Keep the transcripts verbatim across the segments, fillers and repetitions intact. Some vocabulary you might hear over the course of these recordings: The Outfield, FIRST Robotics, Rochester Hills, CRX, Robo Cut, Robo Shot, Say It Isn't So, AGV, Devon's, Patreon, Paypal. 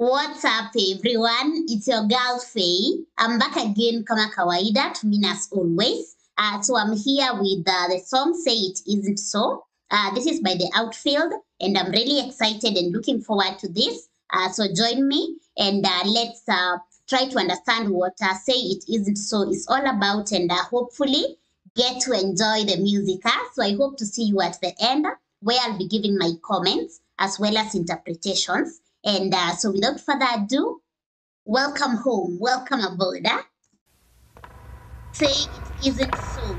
What's up everyone, it's your girl Faye. I'm back again kama kawaida to mean as always. Uh, so I'm here with uh, the song Say It Isn't So. Uh, this is by The Outfield and I'm really excited and looking forward to this. Uh, so join me and uh, let's uh, try to understand what uh, Say It Isn't So is all about and uh, hopefully get to enjoy the music. Uh, so I hope to see you at the end where I'll be giving my comments as well as interpretations. And uh, so without further ado, welcome home, welcome aboard. Huh? Say it isn't so.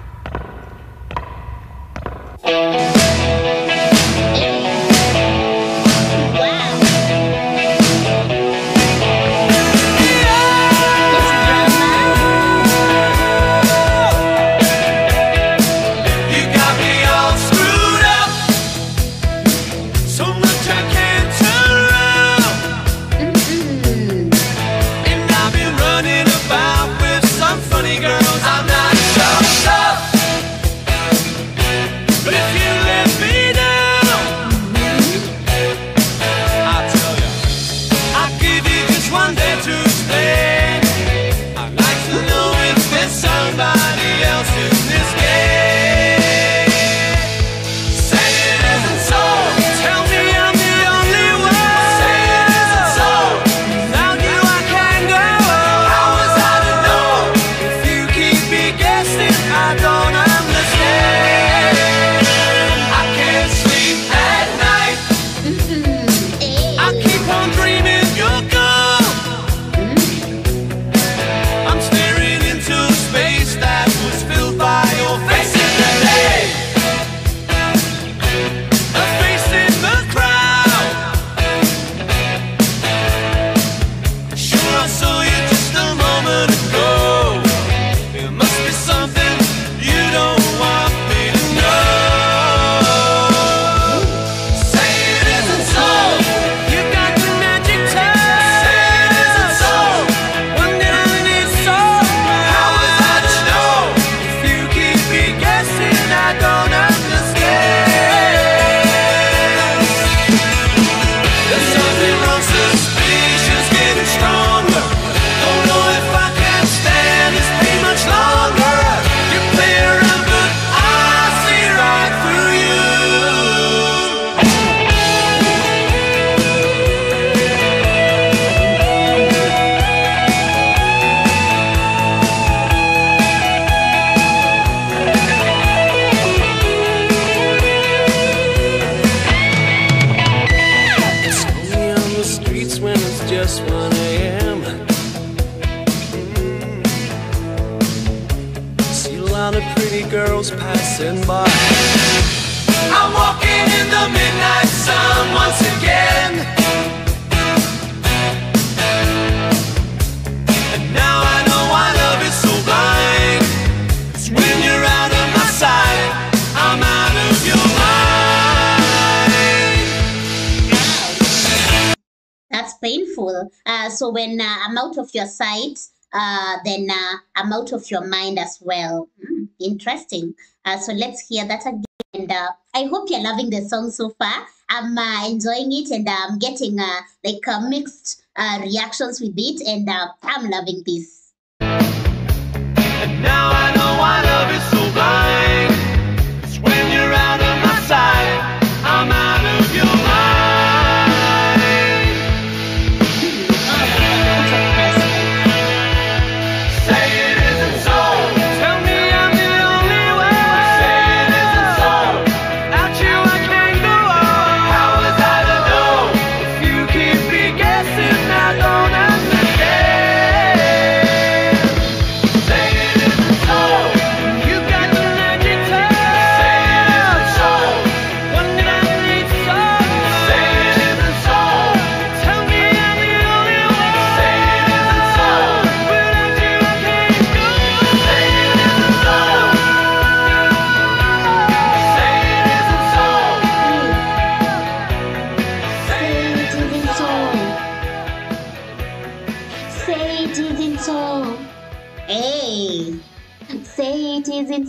Just one A M mm-hmm. See a lot of pretty girls passing by. I'm walking in the midnight sun once again, and now I know why love is so blind. It's when you're out of my sight, I'm out of your mind. That's painful. Uh, so when uh, I'm out of your sight, uh, then uh, I'm out of your mind as well. Mm, interesting. Uh, so let's hear that again. And uh, I hope you're loving the song so far. I'm uh, enjoying it and I'm um, getting uh, like uh, mixed uh, reactions with it. And uh, I'm loving this. And now I know why love is so blind. It's when you're out of my sight, I'm out of your mind.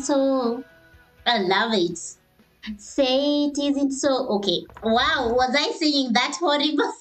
So I love it. Say it isn't so. Okay, wow, was I singing that horrible?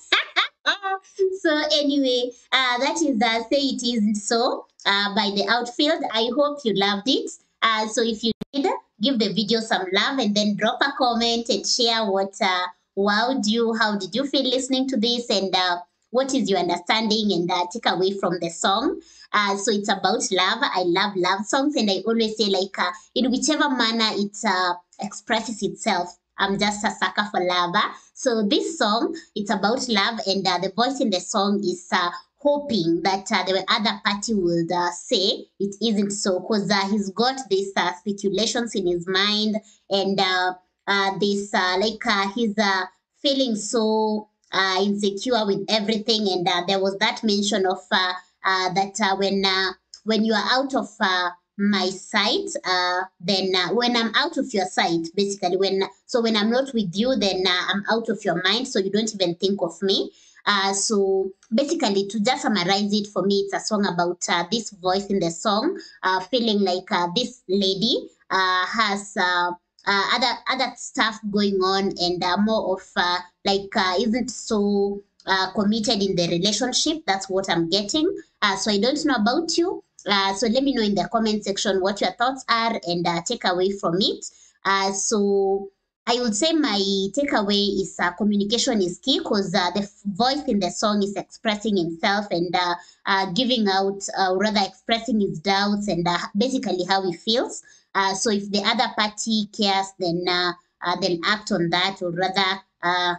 Uh, so anyway, uh, that is uh, Say It Isn't So uh, by The Outfield. I hope you loved it. Uh, so if you did, give the video some love and then drop a comment and share what uh, wowed you, how did you feel listening to this, and uh, what is your understanding and uh, take away from the song. Uh, so it's about love. I love love songs, and I always say, like, uh, in whichever manner it uh, expresses itself, I'm just a sucker for love. So this song, it's about love, and uh, the voice in the song is uh, hoping that uh, the other party would uh, say it isn't so, because uh, he's got these uh, speculations in his mind, and uh, uh, this, uh, like, uh, he's uh, feeling so uh, insecure with everything. And uh, there was that mention of uh, uh, that uh, when, uh, when you are out of... Uh, my sight, uh then uh, when I'm out of your sight, basically, when so when I'm not with you, then uh, I'm out of your mind, so you don't even think of me. Uh so basically, to just summarize it, for me, it's a song about uh, this voice in the song uh feeling like uh, this lady uh has uh, uh other other stuff going on, and uh, more of uh, like uh, isn't so uh committed in the relationship. That's what I'm getting. Uh so I don't know about you. Uh, so let me know in the comment section what your thoughts are and uh, take away from it. Uh, so I would say my takeaway is uh, communication is key, because uh, the voice in the song is expressing himself and uh, uh, giving out, uh, rather expressing his doubts and uh, basically how he feels. Uh, so if the other party cares, then, uh, uh, then act on that, or rather uh,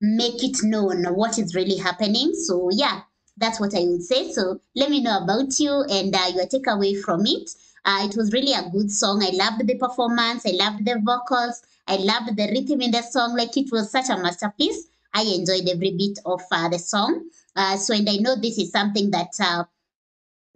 make it known what is really happening. So yeah. That's what I would say. So let me know about you and uh, your takeaway from it. Uh, it was really a good song. I loved the performance. I loved the vocals. I loved the rhythm in the song. Like, it was such a masterpiece. I enjoyed every bit of uh, the song. Uh, so, and I know this is something that uh,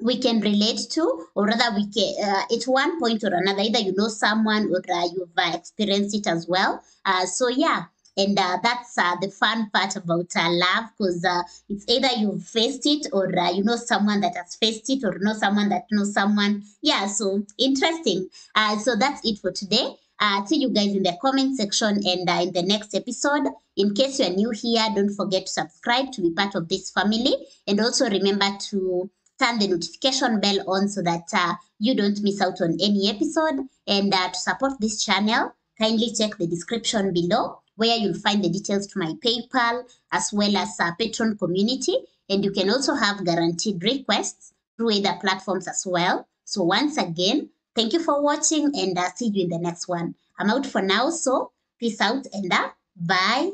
we can relate to, or rather we can, uh, at one point or another, either you know someone or uh, you've uh, experienced it as well. Uh, so yeah. And uh, that's uh, the fun part about uh, love, because uh, it's either you've faced it, or uh, you know someone that has faced it, or know someone that knows someone. Yeah, so interesting. Uh, so that's it for today. Uh, see you guys in the comment section and uh, in the next episode. In case you're new here, don't forget to subscribe to be part of this family. And also remember to turn the notification bell on so that uh, you don't miss out on any episode. And uh, to support this channel, kindly check the description below, where you'll find the details to my PayPal, as well as our Patreon community. And you can also have guaranteed requests through other platforms as well. So once again, thank you for watching, and I'll see you in the next one. I'm out for now, so peace out and uh, bye.